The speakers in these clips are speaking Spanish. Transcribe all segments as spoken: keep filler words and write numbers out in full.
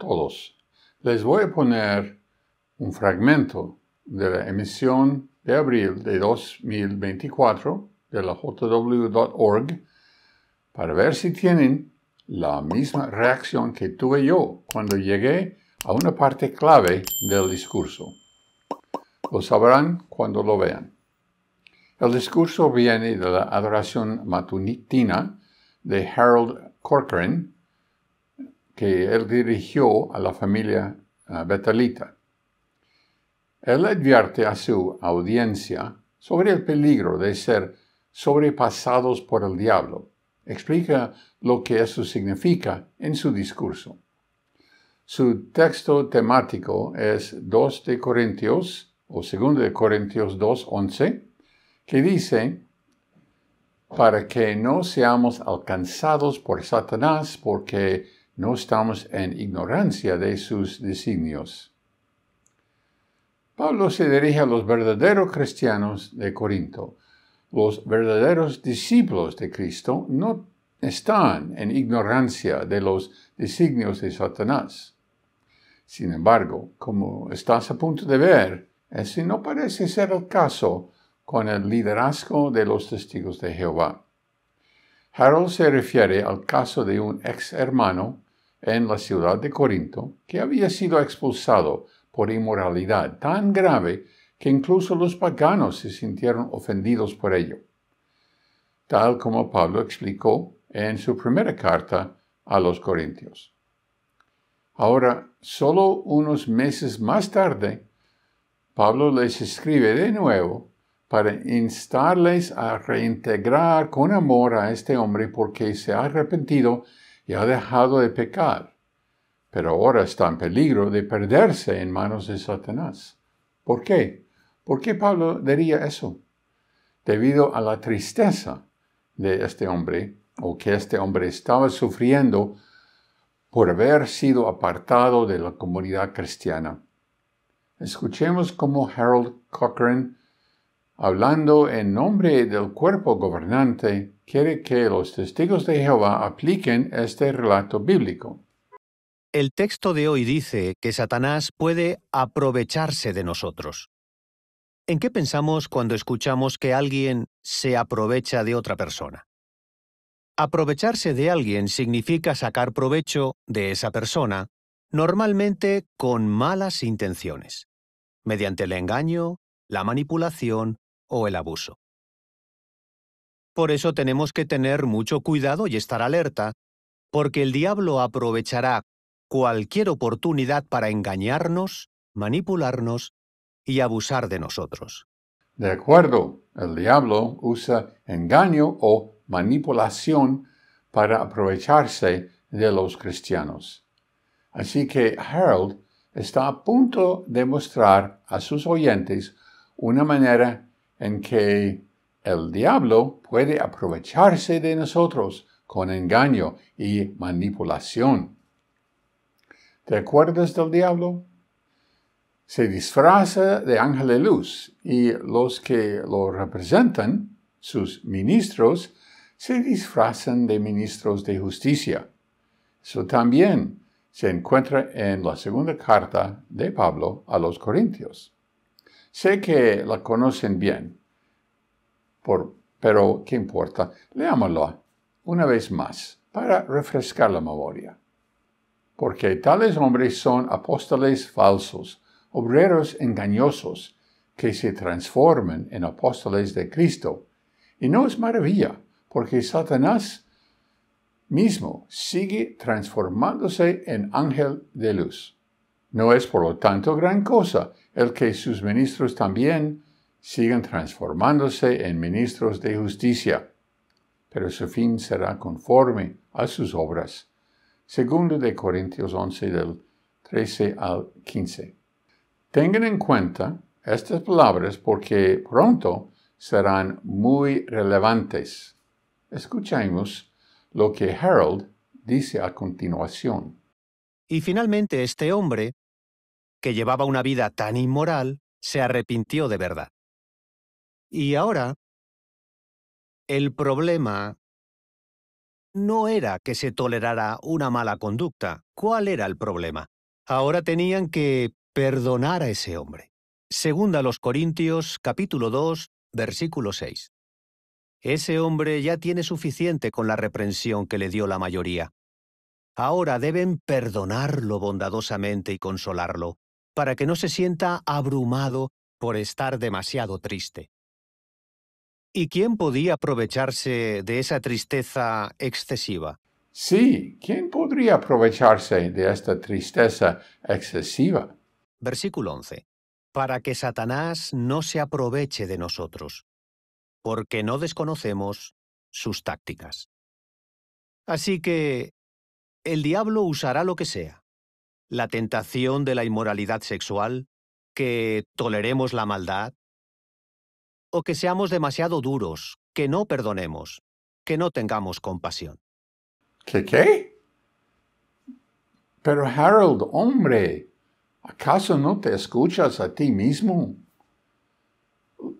todos. Les voy a poner un fragmento de la emisión de abril de dos mil veinticuatro de la J W punto org para ver si tienen la misma reacción que tuve yo cuando llegué a una parte clave del discurso. Lo sabrán cuando lo vean. El discurso viene de la adoración matutina de Harold Corcoran, que él dirigió a la familia Betalita. Él advierte a su audiencia sobre el peligro de ser sobrepasados por el diablo. Explica lo que eso significa en su discurso. Su texto temático es dos de Corintios, o dos de Corintios dos, once, que dice, para que no seamos alcanzados por Satanás, porque no estamos en ignorancia de sus designios. Pablo se dirige a los verdaderos cristianos de Corinto. Los verdaderos discípulos de Cristo no están en ignorancia de los designios de Satanás. Sin embargo, como estás a punto de ver, ese no parece ser el caso con el liderazgo de los testigos de Jehová. Harold se refiere al caso de un ex hermano en la ciudad de Corinto que había sido expulsado por inmoralidad tan grave que incluso los paganos se sintieron ofendidos por ello, tal como Pablo explicó en su primera carta a los Corintios. Ahora, solo unos meses más tarde, Pablo les escribe de nuevo para instarles a reintegrar con amor a este hombre porque se ha arrepentido y ha dejado de pecar, pero ahora está en peligro de perderse en manos de Satanás. ¿Por qué? ¿Por qué Pablo diría eso? Debido a la tristeza de este hombre, o que este hombre estaba sufriendo por haber sido apartado de la comunidad cristiana. Escuchemos cómo Harold Corcoran, hablando en nombre del cuerpo gobernante, quiere que los testigos de Jehová apliquen este relato bíblico. El texto de hoy dice que Satanás puede aprovecharse de nosotros. ¿En qué pensamos cuando escuchamos que alguien se aprovecha de otra persona? Aprovecharse de alguien significa sacar provecho de esa persona, normalmente con malas intenciones, mediante el engaño, la manipulación o el abuso. Por eso tenemos que tener mucho cuidado y estar alerta, porque el diablo aprovechará cualquier oportunidad para engañarnos, manipularnos y abusar de nosotros. De acuerdo, el diablo usa engaño o manipulación para aprovecharse de los cristianos. Así que Harold está a punto de mostrar a sus oyentes una manera en que el diablo puede aprovecharse de nosotros con engaño y manipulación. ¿Te acuerdas del diablo? Se disfraza de ángel de luz y los que lo representan, sus ministros, se disfrazan de ministros de justicia. Eso también se encuentra en la segunda carta de Pablo a los Corintios. Sé que la conocen bien, por, pero ¿qué importa? Leámosla una vez más para refrescar la memoria. Porque tales hombres son apóstoles falsos, obreros engañosos, que se transforman en apóstoles de Cristo. Y no es maravilla, porque Satanás mismo sigue transformándose en ángel de luz. No es por lo tanto gran cosa el que sus ministros también sigan transformándose en ministros de justicia, pero su fin será conforme a sus obras. Segunda de Corintios once, del trece al quince. Tengan en cuenta estas palabras porque pronto serán muy relevantes. Escuchemos lo que Harold dice a continuación. Y finalmente este hombre, que llevaba una vida tan inmoral, se arrepintió de verdad. Y ahora, el problema no era que se tolerara una mala conducta. ¿Cuál era el problema? Ahora tenían que perdonar a ese hombre. Segunda a los Corintios, capítulo dos, versículo seis. Ese hombre ya tiene suficiente con la reprensión que le dio la mayoría. Ahora deben perdonarlo bondadosamente y consolarlo, para que no se sienta abrumado por estar demasiado triste. ¿Y quién podía aprovecharse de esa tristeza excesiva? Sí, ¿quién podría aprovecharse de esta tristeza excesiva? Versículo once. Para que Satanás no se aproveche de nosotros, porque no desconocemos sus tácticas. Así que el diablo usará lo que sea. La tentación de la inmoralidad sexual, que toleremos la maldad, o que seamos demasiado duros, que no perdonemos, que no tengamos compasión. ¿Qué qué? Pero Harold, hombre, ¿acaso no te escuchas a ti mismo?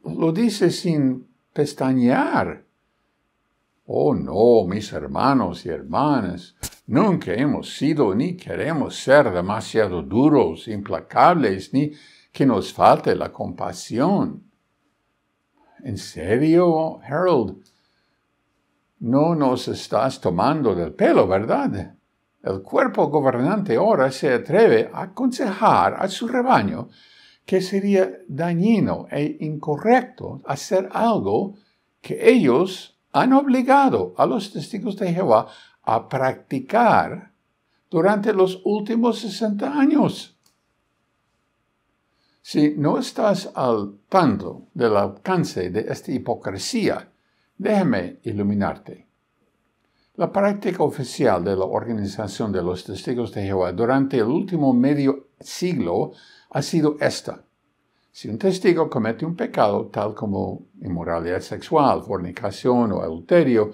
Lo dices sin pestañear. Oh no, mis hermanos y hermanas, nunca hemos sido ni queremos ser demasiado duros, implacables, ni que nos falte la compasión. ¿En serio, Harold? No nos estás tomando del pelo, ¿verdad? El cuerpo gobernante ahora se atreve a aconsejar a su rebaño que sería dañino e incorrecto hacer algo que ellos han obligado a los testigos de Jehová a practicar durante los últimos sesenta años. Si no estás al tanto del alcance de esta hipocresía, déjame iluminarte. La práctica oficial de la Organización de los Testigos de Jehová durante el último medio siglo ha sido esta. Si un testigo comete un pecado, tal como inmoralidad sexual, fornicación o adulterio,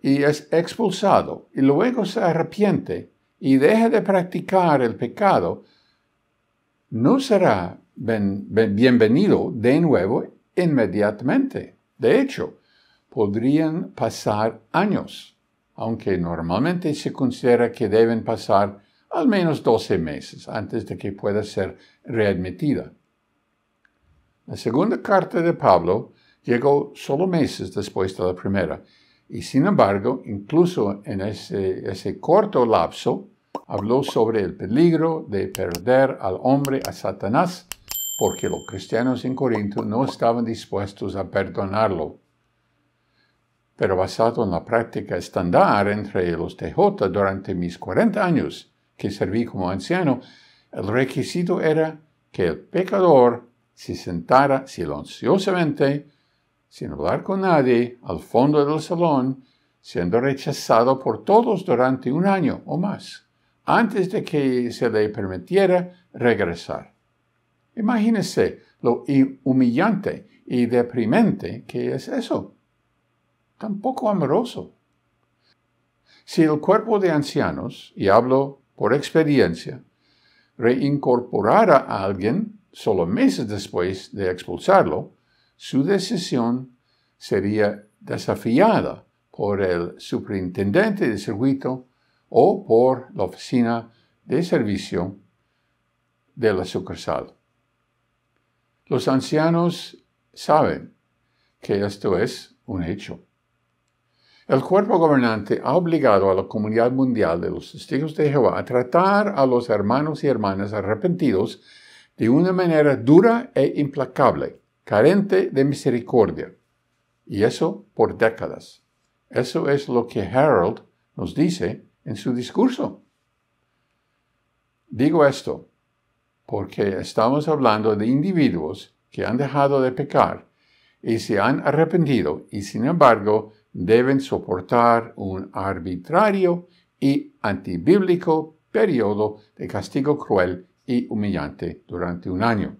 y es expulsado, y luego se arrepiente y deja de practicar el pecado, no será ben, ben, bienvenido de nuevo inmediatamente. De hecho, podrían pasar años, aunque normalmente se considera que deben pasar al menos doce meses antes de que pueda ser readmitida. La segunda carta de Pablo llegó solo meses después de la primera, y sin embargo, incluso en ese, ese corto lapso, habló sobre el peligro de perder al hombre a Satanás, porque los cristianos en Corinto no estaban dispuestos a perdonarlo. Pero basado en la práctica estándar entre los T J durante mis cuarenta años que serví como anciano, el requisito era que el pecador se sentara silenciosamente, sin hablar con nadie, al fondo del salón, siendo rechazado por todos durante un año o más, antes de que se le permitiera regresar. Imagínese lo humillante y deprimente que es eso. Tampoco amoroso. Si el cuerpo de ancianos, y hablo por experiencia, reincorporara a alguien solo meses después de expulsarlo, su decisión sería desafiada por el superintendente de circuito o por la oficina de servicio de la sucursal. Los ancianos saben que esto es un hecho. El cuerpo gobernante ha obligado a la comunidad mundial de los testigos de Jehová a tratar a los hermanos y hermanas arrepentidos de una manera dura e implacable, carente de misericordia. Y eso por décadas. Eso es lo que Harold nos dice en su discurso. Digo esto porque estamos hablando de individuos que han dejado de pecar y se han arrepentido y sin embargo deben soportar un arbitrario y antibíblico periodo de castigo cruel y humillante durante un año.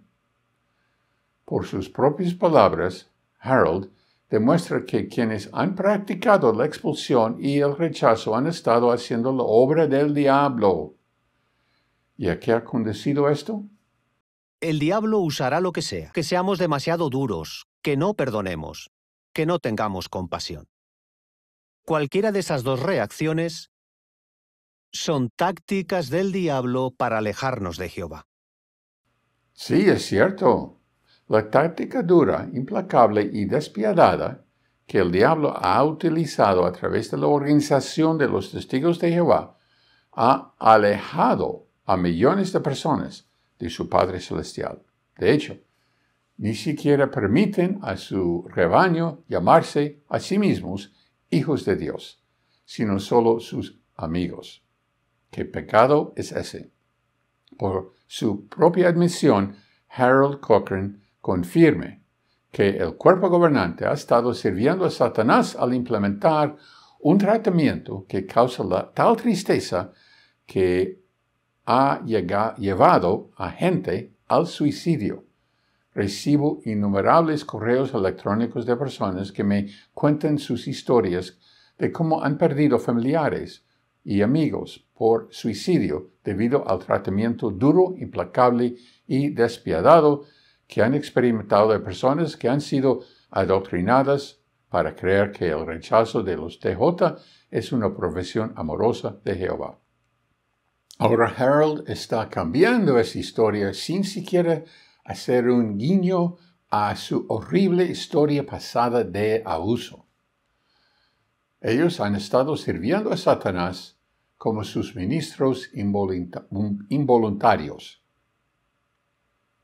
Por sus propias palabras, Harold demuestra que quienes han practicado la expulsión y el rechazo han estado haciendo la obra del diablo. ¿Y a qué ha conducido esto? El diablo usará lo que sea, que seamos demasiado duros, que no perdonemos, que no tengamos compasión. Cualquiera de esas dos reacciones son tácticas del diablo para alejarnos de Jehová. Sí, es cierto. La táctica dura, implacable y despiadada que el diablo ha utilizado a través de la organización de los testigos de Jehová ha alejado a millones de personas de su Padre Celestial. De hecho, ni siquiera permiten a su rebaño llamarse a sí mismos hijos de Dios, sino solo sus amigos. ¿Qué pecado es ese? Por su propia admisión, Harold Corcoran confirma que el cuerpo gobernante ha estado sirviendo a Satanás al implementar un tratamiento que causa la tal tristeza que ha llegado, llevado a gente al suicidio. Recibo innumerables correos electrónicos de personas que me cuentan sus historias de cómo han perdido familiares y amigos por suicidio debido al tratamiento duro, implacable y despiadado que han experimentado de personas que han sido adoctrinadas para creer que el rechazo de los T J es una profesión amorosa de Jehová. Ahora Harold está cambiando esa historia sin siquiera hacer un guiño a su horrible historia pasada de abuso. Ellos han estado sirviendo a Satanás como sus ministros involuntarios.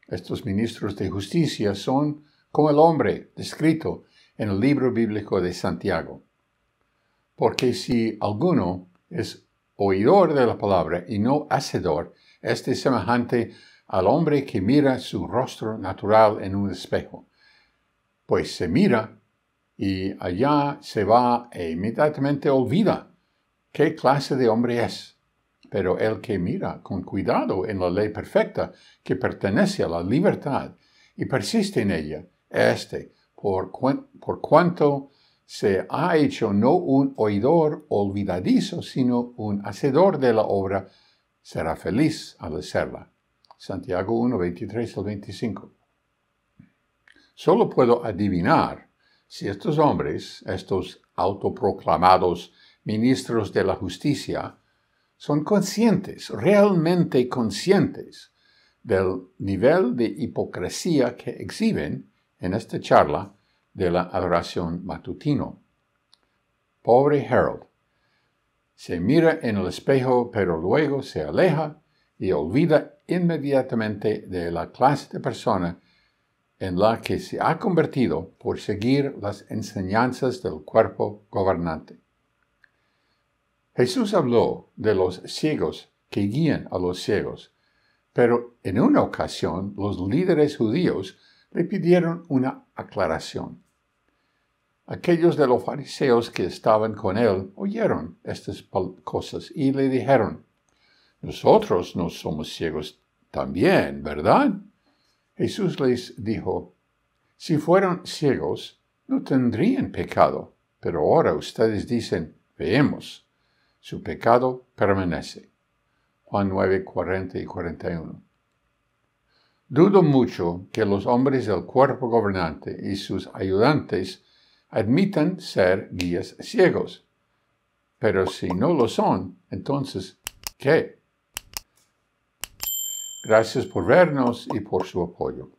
Estos ministros de justicia son como el hombre descrito en el libro bíblico de Santiago. Porque si alguno es oidor de la palabra y no hacedor, este es semejante al hombre que mira su rostro natural en un espejo. Pues se mira y allá se va e inmediatamente olvida qué clase de hombre es. Pero el que mira con cuidado en la ley perfecta que pertenece a la libertad y persiste en ella, este, Por, cu- por cuanto se ha hecho no un oidor olvidadizo, sino un hacedor de la obra, será feliz al hacerla. Santiago uno, veintitrés al veinticinco. Solo puedo adivinar si estos hombres, estos autoproclamados ministros de la justicia, son conscientes, realmente conscientes, del nivel de hipocresía que exhiben en esta charla de la adoración matutino. Pobre Harold. Se mira en el espejo, pero luego se aleja y olvida inmediatamente de la clase de persona en la que se ha convertido por seguir las enseñanzas del cuerpo gobernante. Jesús habló de los ciegos que guían a los ciegos, pero en una ocasión los líderes judíos le pidieron una aclaración. Aquellos de los fariseos que estaban con él oyeron estas cosas y le dijeron, «Nosotros no somos ciegos también, ¿verdad?». Jesús les dijo, «Si fueran ciegos, no tendrían pecado, pero ahora ustedes dicen, veemos, su pecado permanece». Juan nueve, cuarenta y cuarenta y uno. Dudo mucho que los hombres del cuerpo gobernante y sus ayudantes admitan ser guías ciegos. Pero si no lo son, entonces, ¿qué? Gracias por vernos y por su apoyo.